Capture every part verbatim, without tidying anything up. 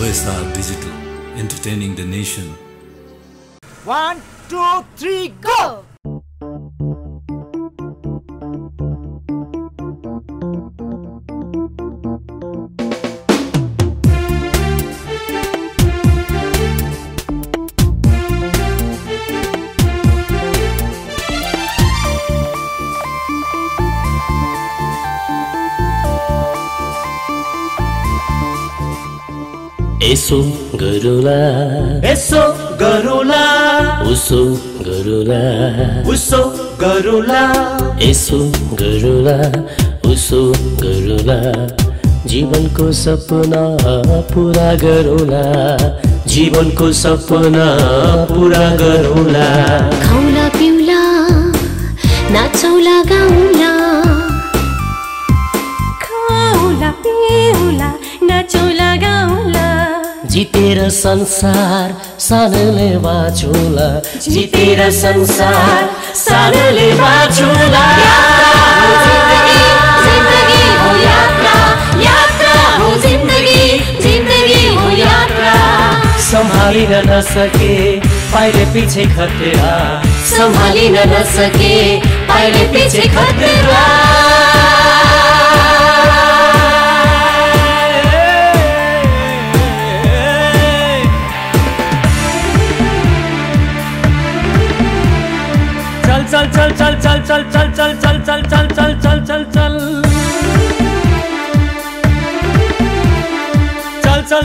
O S R Digital, entertaining the nation. One, two, three, go! Yaso Garula, Yaso Garula, Yaso Garula, Yaso Garula, Yaso Garula, Yaso Garula, जीवन को सपना पूरा करूँगा, जीवन को सपना पूरा करूँगा। खाऊँगा पीऊँगा, नाचूँगा गाऊँगा, खाऊँगा पीऊँगा, नाचूँगा गाऊँगा। जीतेरा संसार सानले बाचूला, जीतेरा संसार सानले बाचूला। जिंदगी जिंदगी हो यात्रा, यात्रा हो जिंदगी, जिंदगी हो यात्रा। संभाली न सके पायले पीछे खतरा, संभाली न सके पायले पीछे खतरा। चल चल चल चल चल चल चल चल चल चल चल चल चल चल चल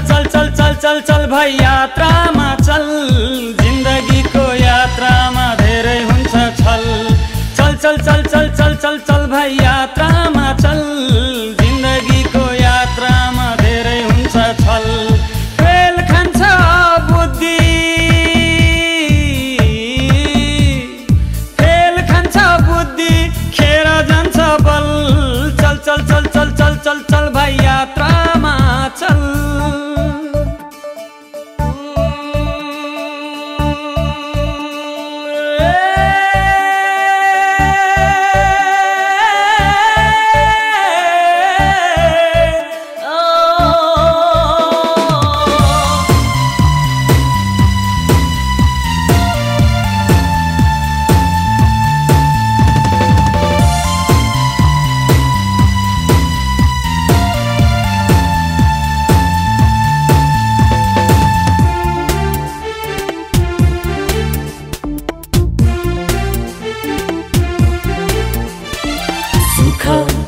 चल चल चल चल चल चल भाई यात्रा मा चल। जिंदगी को यात्रा मा धेरै हुन्छ छल। चल चल चल चल चल चल चल भाई यात्रा मा चल। जिंदगी को यात्रा मा धेरै हुन्छ छल। फेल खान्छ बुद्धि, चल चल चल चल चल चल भाई यात्रा मा चल।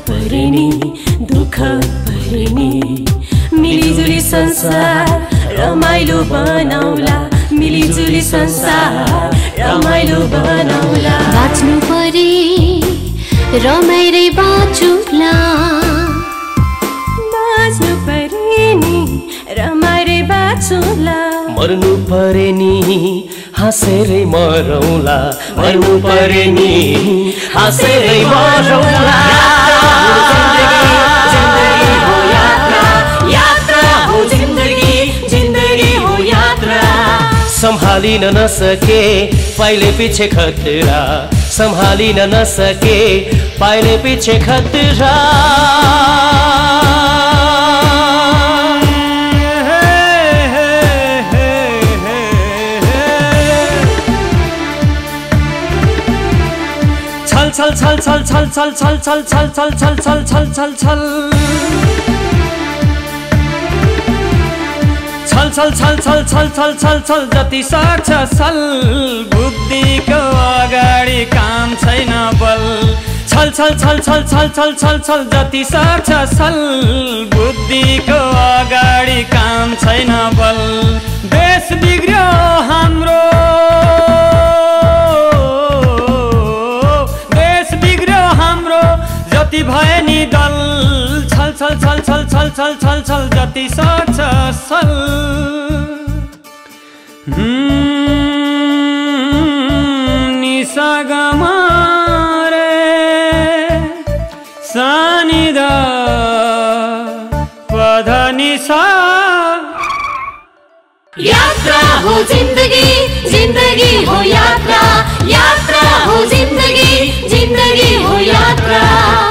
दुःख भरिनी मिलीजुली संसार रमाइलो बनाउला, मिलीजुली संसार रमाइलो बनाउला। बाँच्नु परे रमाइलो बाँचुला, बाँच्नु परे नि रमाइलो बाँचुला। मर्नु परे नि हाँसेर मरौला, मर्नु परे नि हाँसेर मरौला। जिंदगी हो यात्रा, यात्रा हो जिंदगी, जिंदगी हो यात्रा। संभाली न सके पाइले पीछे खतरा, संभाली न सके पाइले पीछे खतरा। चल चल चल चल चल चल चल चल चल चल चल चल चल चल चल चल चल चल चल चल चल चल जति सक्छ चल। बुद्धिको अगाडि काम छैन बल। चल चल चल चल चल चल चल चल जति सक्छ चल। बुद्धिको अगाडि काम छैन बल। देश बिग्रियो हाम्रो, जति भए नि दल। छल छल छल छल छल छल छल छल जति सक्छ छल। निसागमा रे सानिध पध निसा। यात्रा हो जिंदगी, जिंदगी हो यात्रा, यात्रा हो जिंदगी, जिंदगी हो यात्रा।